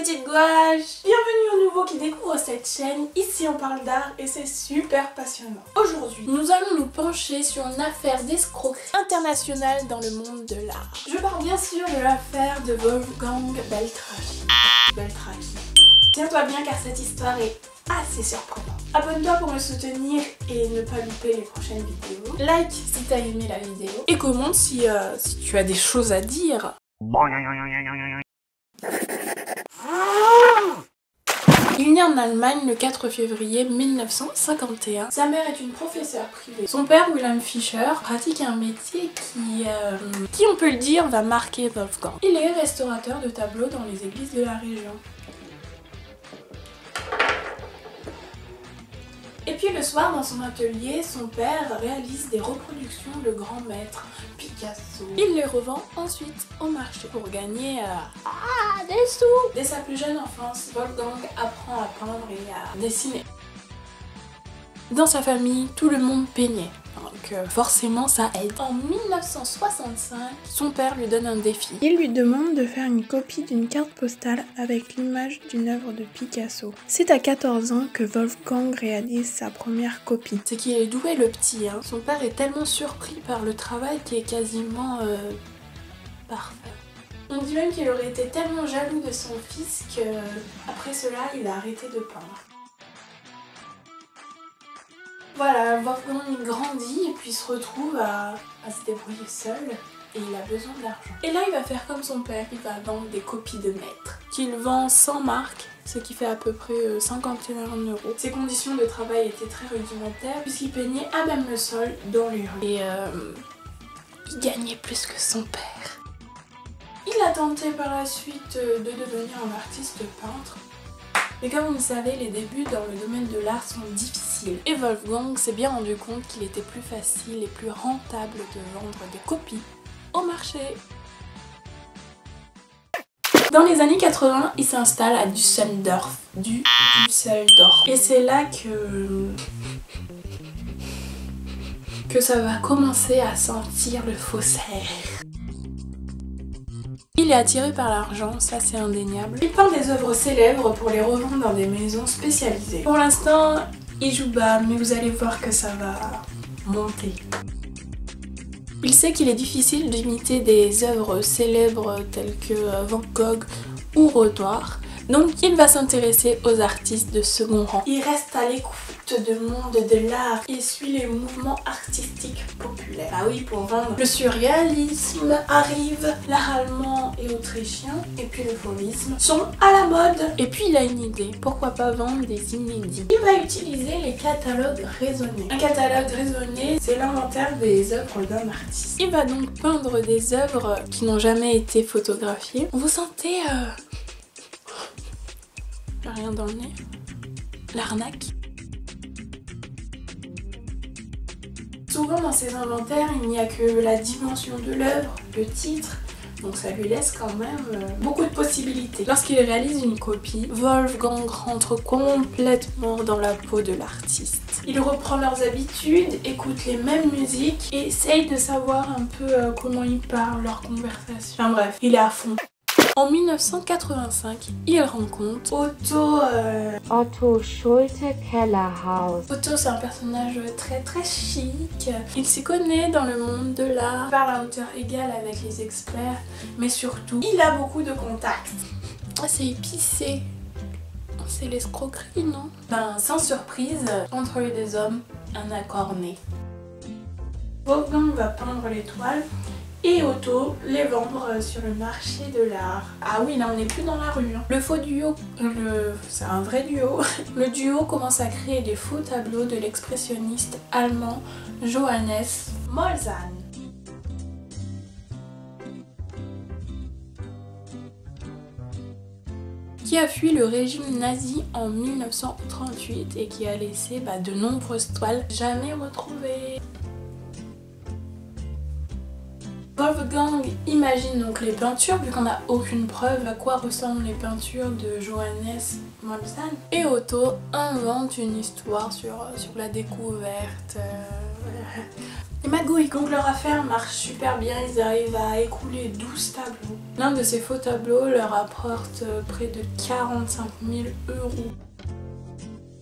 petite gouache! Bienvenue aux nouveaux qui découvrent cette chaîne, ici on parle d'art et c'est super passionnant. Aujourd'hui, nous allons nous pencher sur une affaire d'escroquerie internationale dans le monde de l'art. Je parle bien sûr de l'affaire de Wolfgang Beltracchi. Tiens-toi bien car cette histoire est assez surprenante. Abonne-toi pour me soutenir et ne pas louper les prochaines vidéos. Like si t'as aimé la vidéo. Et commente si tu as des choses à dire. Il naît en Allemagne le 4 février 1951. Sa mère est une professeure privée. Son père, Wilhelm Fischer, pratique un métier qui on peut le dire, va marquer Wolfgang. Il est restaurateur de tableaux dans les églises de la région. Et puis le soir, dans son atelier, son père réalise des reproductions de grands maîtres, Picasso. Il les revend ensuite au marché pour gagner des sous. Dès sa plus jeune enfance, Wolfgang apprend à peindre et à dessiner. Dans sa famille, tout le monde peignait, donc forcément ça aide. En 1965, son père lui donne un défi. Il lui demande de faire une copie d'une carte postale avec l'image d'une œuvre de Picasso. C'est à 14 ans que Wolfgang réalise sa première copie. C'est qu'il est doué le petit, hein. Son père est tellement surpris par le travail qui est quasiment parfait. On dit même qu'il aurait été tellement jaloux de son fils qu'après cela, il a arrêté de peindre. Voilà, Wolfgang il grandit et puis se retrouve à se débrouiller seul et il a besoin d'argent. Et là il va faire comme son père, il va vendre des copies de maîtres qu'il vend sans marque, ce qui fait à peu près 51 €. Ses conditions de travail étaient très rudimentaires puisqu'il peignait à même le sol dans les rues. Et il gagnait plus que son père. Il a tenté par la suite de devenir un artiste peintre. Mais comme vous le savez, les débuts dans le domaine de l'art sont difficiles. Et Wolfgang s'est bien rendu compte qu'il était plus facile et plus rentable de vendre des copies au marché. Dans les années 80, il s'installe à Düsseldorf. Et c'est là que ça va commencer à sentir le faussaire. Il est attiré par l'argent, ça c'est indéniable. Il peint des œuvres célèbres pour les revendre dans des maisons spécialisées. Pour l'instant, il joue bas, mais vous allez voir que ça va monter. Il sait qu'il est difficile d'imiter des œuvres célèbres telles que Van Gogh ou Renoir, donc il va s'intéresser aux artistes de second rang. Il reste à l'écoute du monde de l'art et suit les mouvements artistiques populaires. Ah oui, pour vendre. Le surréalisme arrive, l'art allemand et autrichien, et puis le fauvisme sont à la mode. Et puis il a une idée, pourquoi pas vendre des inédits. Il va utiliser les catalogues raisonnés. Un catalogue raisonné, c'est l'inventaire des œuvres d'un artiste. Il va donc peindre des œuvres qui n'ont jamais été photographiées. Vous sentez... rien dans le nez, l'arnaque. Souvent dans ces inventaires, il n'y a que la dimension de l'œuvre, le titre, donc ça lui laisse quand même beaucoup de possibilités. Lorsqu'il réalise une copie, Wolfgang rentre complètement dans la peau de l'artiste. Il reprend leurs habitudes, écoute les mêmes musiques et essaye de savoir un peu comment ils parlent, leur conversation. Enfin bref, il est à fond. En 1985, il rencontre Otto Schulte-Kellerhaus. Otto, c'est un personnage très très chic. Il s'y connaît dans le monde de l'art, parle à hauteur égale avec les experts, mais surtout, il a beaucoup de contacts. C'est épicé. C'est l'escroquerie, non? Ben, sans surprise, entre les deux hommes, un accord né. Wolfgang va peindre les toiles. Et Otto les vendre sur le marché de l'art. Ah oui, là on n'est plus dans la rue. Hein. Le faux duo, c'est un vrai duo. Le duo commence à créer des faux tableaux de l'expressionniste allemand Johannes Molzahn. Qui a fui le régime nazi en 1938 et qui a laissé de nombreuses toiles jamais retrouvées. Wolfgang imagine donc les peintures, vu qu'on n'a aucune preuve à quoi ressemblent les peintures de Johannes Molzahn. Et Otto invente une histoire sur la découverte Les magouilles, donc leur affaire marche super bien, ils arrivent à écouler 12 tableaux. L'un de ces faux tableaux leur apporte près de 45 000 €.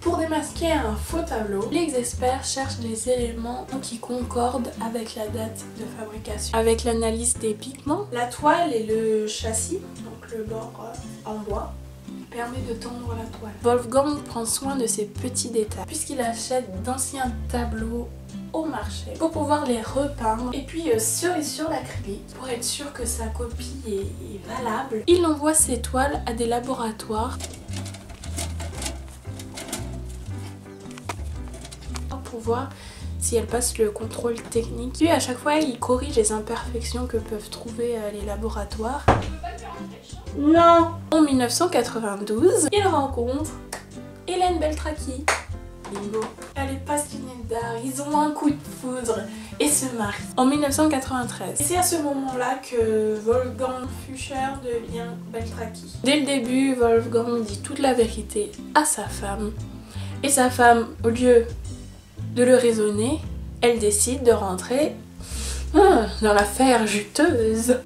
Pour démasquer un faux tableau, les experts cherchent des éléments qui concordent avec la date de fabrication. Avec l'analyse des pigments, la toile et le châssis, donc le bord en bois, permet de tendre la toile. Wolfgang prend soin de ces petits détails, puisqu'il achète d'anciens tableaux au marché pour pouvoir les repeindre, et puis cerise sur l'acrylique pour être sûr que sa copie est valable. Il envoie ses toiles à des laboratoires pour voir si elle passe le contrôle technique. Lui, à chaque fois, il corrige les imperfections que peuvent trouver les laboratoires. Non. En 1992, il rencontre Hélène Beltracchi. Bingo. Elle est passionnée d'art, ils ont un coup de foudre et se marient. En 1993. Et c'est à ce moment-là que Wolfgang Fischer devient Beltracchi. Dès le début, Wolfgang dit toute la vérité à sa femme. Et sa femme, au lieu de le raisonner, elle décide de rentrer dans l'affaire juteuse.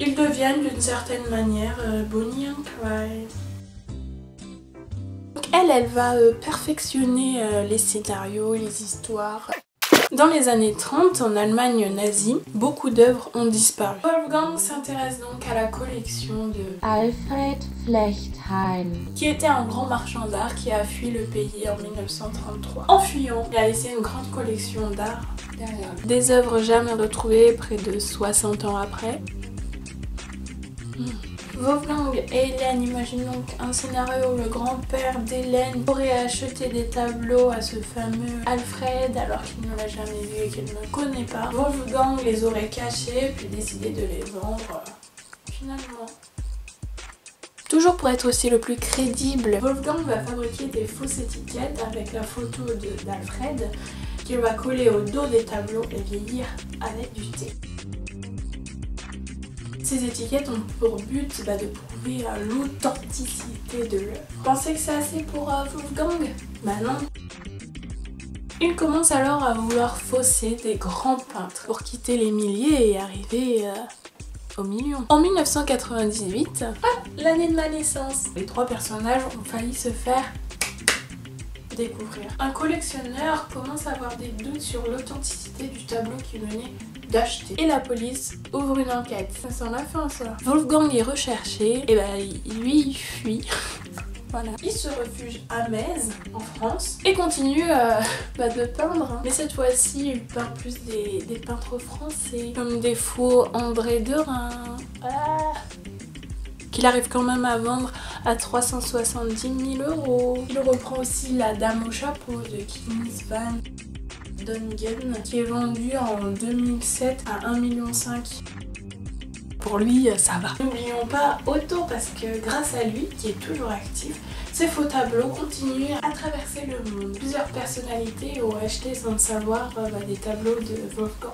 Ils deviennent d'une certaine manière Bonnie and Clyde. Donc elle va perfectionner les scénarios, les histoires. Dans les années 30, en Allemagne nazie, beaucoup d'œuvres ont disparu. Wolfgang s'intéresse donc à la collection de Alfred Flechtheim, qui était un grand marchand d'art qui a fui le pays en 1933. En fuyant, il a laissé une grande collection d'art derrière lui. Des œuvres jamais retrouvées près de 60 ans après. Wolfgang et Hélène imaginent donc un scénario où le grand-père d'Hélène aurait acheté des tableaux à ce fameux Alfred alors qu'il ne l'a jamais vu et qu'il ne connaît pas. Wolfgang les aurait cachés puis décidé de les vendre finalement. Toujours pour être aussi le plus crédible, Wolfgang va fabriquer des fausses étiquettes avec la photo d'Alfred qu'il va coller au dos des tableaux et vieillir avec du thé. Ces étiquettes ont pour but de prouver l'authenticité de l'œuvre. Pensez que c'est assez pour Wolfgang? Bah non. Il commence alors à vouloir fausser des grands peintres pour quitter les milliers et arriver aux millions. En 1998, l'année de ma naissance, les trois personnages ont failli se faire découvrir. Un collectionneur commence à avoir des doutes sur l'authenticité du tableau qu'il venait d'acheter. Et la police ouvre une enquête. Ça sent la fin, ça. Wolfgang est recherché, et lui, il fuit. Voilà. Il se refuge à Metz, en France, et continue de peindre. Mais cette fois-ci, il peint plus des peintres français, comme des faux André Derain. Il arrive quand même à vendre à 370 000 €. Il reprend aussi la Dame au chapeau de Kees Van Dongen, qui est vendue en 2007 à 1,5 million. Pour lui, ça va. N'oublions pas Otto, parce que grâce à lui, qui est toujours actif, ces faux tableaux continuent à traverser le monde. Plusieurs personnalités ont acheté sans le savoir des tableaux de Wolfgang.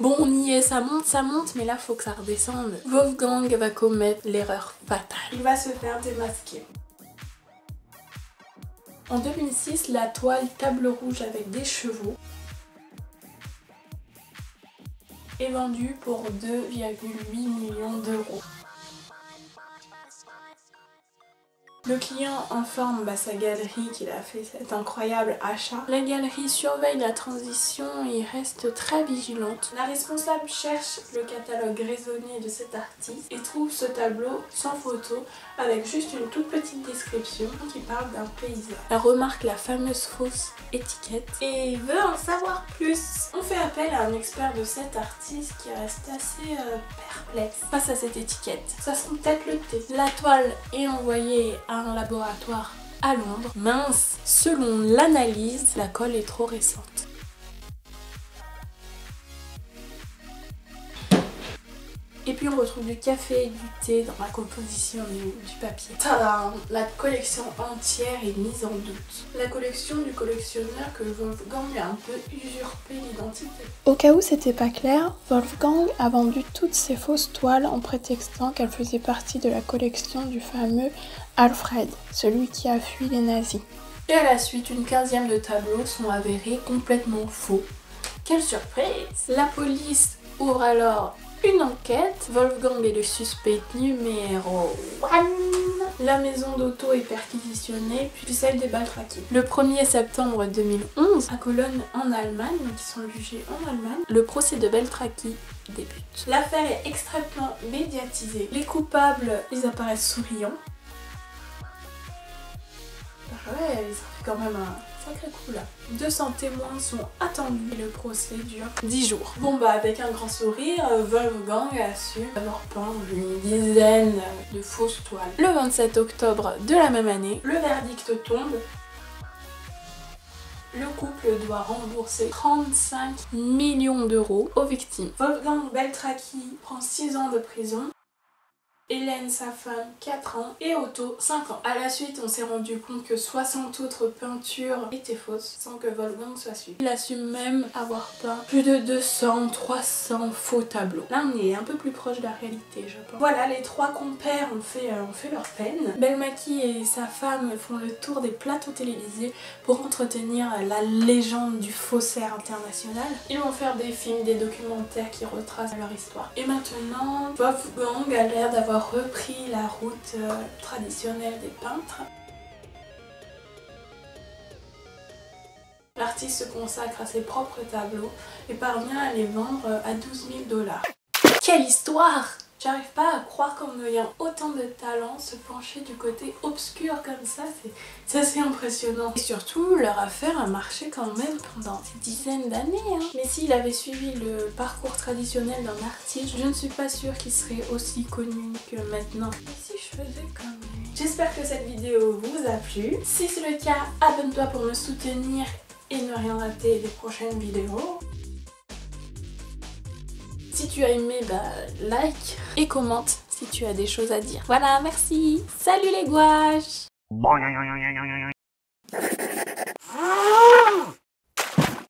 Bon, on y est, ça monte, mais là, faut que ça redescende. Wolfgang va commettre l'erreur fatale. Il va se faire démasquer. En 2006, la toile Table rouge avec des chevaux est vendue pour 2,8 millions €. Le client informe sa galerie qu'il a fait cet incroyable achat. La galerie surveille la transition et reste très vigilante. La responsable cherche le catalogue raisonné de cet artiste et trouve ce tableau sans photo avec juste une toute petite description qui parle d'un paysan. Elle remarque la fameuse fausse étiquette et veut en savoir plus. On fait appel à un expert de cet artiste qui reste assez perplexe face à cette étiquette. Ça sent peut-être le thé. La toile est envoyée à un laboratoire à Londres. Mince, selon l'analyse, la colle est trop récente. Et puis on retrouve du café et du thé dans la composition du papier. Tadam! La collection entière est mise en doute. La collection du collectionneur que Wolfgang a un peu usurpé l'identité. Au cas où c'était pas clair, Wolfgang a vendu toutes ses fausses toiles en prétextant qu'elles faisaient partie de la collection du fameux Alfred, celui qui a fui les nazis. Et à la suite, une quinzième de tableaux sont avérés complètement faux. Quelle surprise! La police ouvre alors une enquête. Wolfgang est le suspect numéro 1. La maison d'Otto est perquisitionnée, puis celle des Beltracchi. Le 1er septembre 2011, à Cologne en Allemagne, donc ils sont jugés en Allemagne, le procès de Beltracchi débute. L'affaire est extrêmement médiatisée. Les coupables, ils apparaissent souriants. Ouais, ça fait quand même un sacré coup là. 200 témoins sont attendus et le procès dure 10 jours. Bon bah avec un grand sourire, Wolfgang a su avoir peint une dizaine de fausses toiles. Le 27 octobre de la même année, le verdict tombe. Le couple doit rembourser 35 millions d'euros aux victimes. Wolfgang Beltracchi prend 6 ans de prison. Hélène, sa femme, 4 ans, et Otto, 5 ans. A la suite, on s'est rendu compte que 60 autres peintures étaient fausses, sans que Wolfgang soit suivi. Il assume même avoir peint plus de 200, 300 faux tableaux. Là, on est un peu plus proche de la réalité, je pense. Voilà, les trois compères ont fait leur peine. Beltracchi et sa femme font le tour des plateaux télévisés pour entretenir la légende du faussaire international. Ils vont faire des films, des documentaires qui retracent leur histoire. Et maintenant, Wolfgang a l'air d'avoir repris la route traditionnelle des peintres. L'artiste se consacre à ses propres tableaux et parvient à les vendre à 12 000 $. Quelle histoire! J'arrive pas à croire qu'en ayant autant de talent, se pencher du côté obscur comme ça, c'est assez impressionnant. Et surtout, leur affaire a marché quand même pendant des dizaines d'années. Mais s'il avait suivi le parcours traditionnel d'un artiste, je ne suis pas sûre qu'il serait aussi connu que maintenant. Et si je faisais comme lui? J'espère que cette vidéo vous a plu. Si c'est le cas, abonne-toi pour me soutenir et ne rien rater des prochaines vidéos. Si tu as aimé, bah like et commente si tu as des choses à dire. Voilà, merci. Salut les gouaches.